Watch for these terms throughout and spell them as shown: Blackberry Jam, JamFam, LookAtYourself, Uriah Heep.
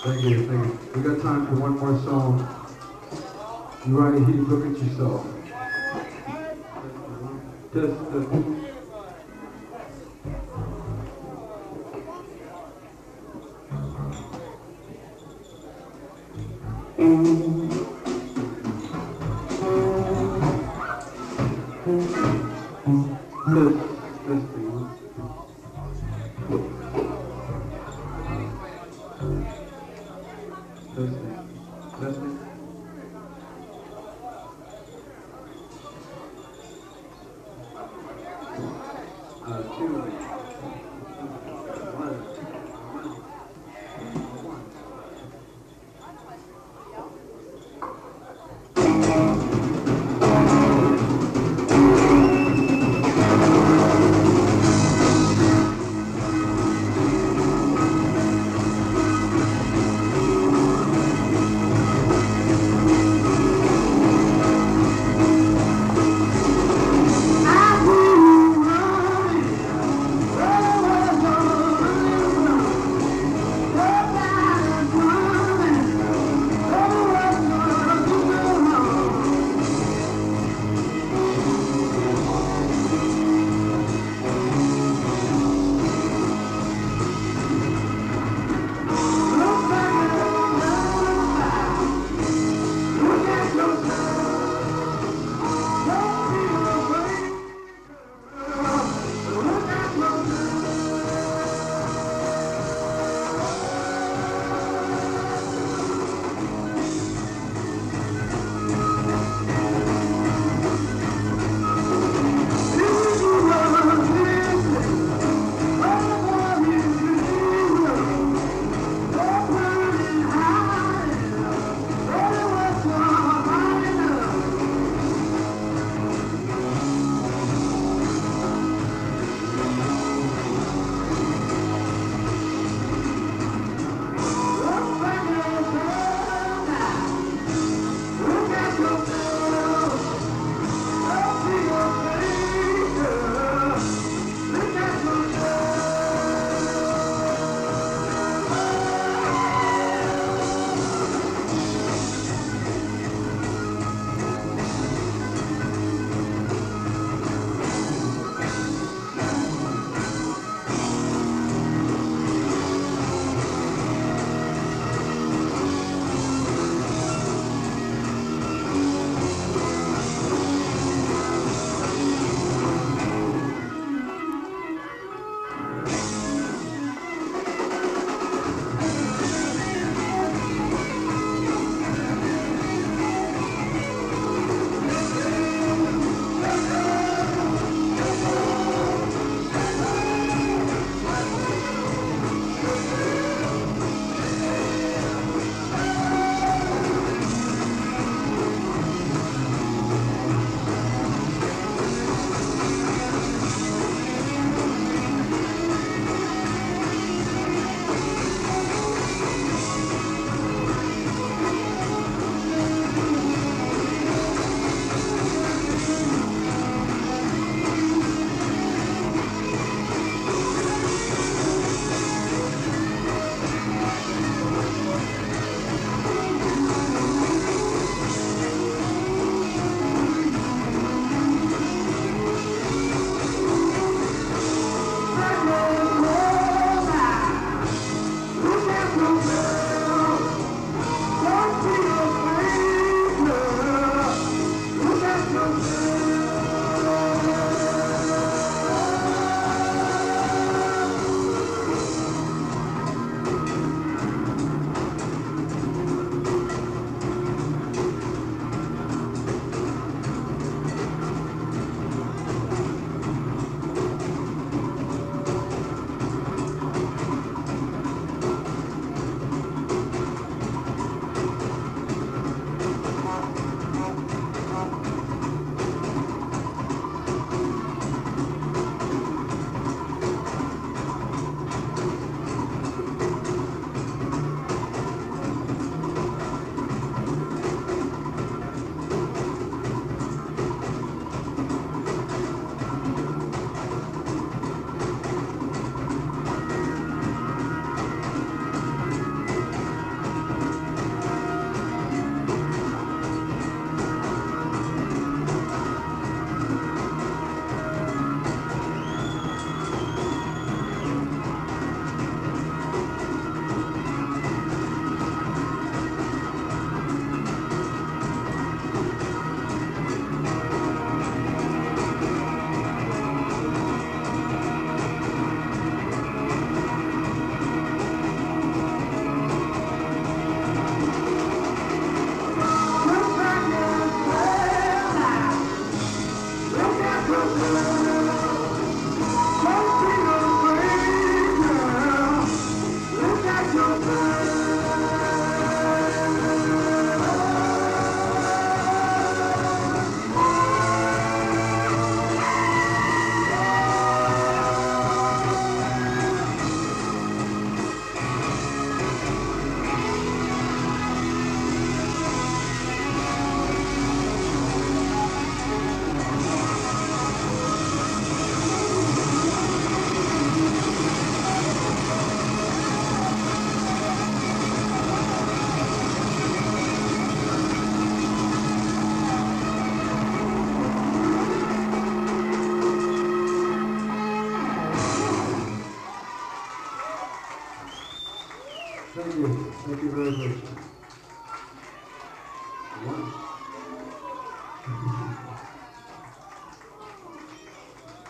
Thank you, thank you. We got time for one more song. Uriah Heep, Look at Yourself.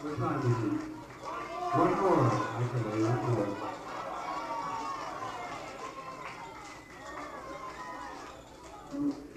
What time is it? 1 4. Okay, 1 4.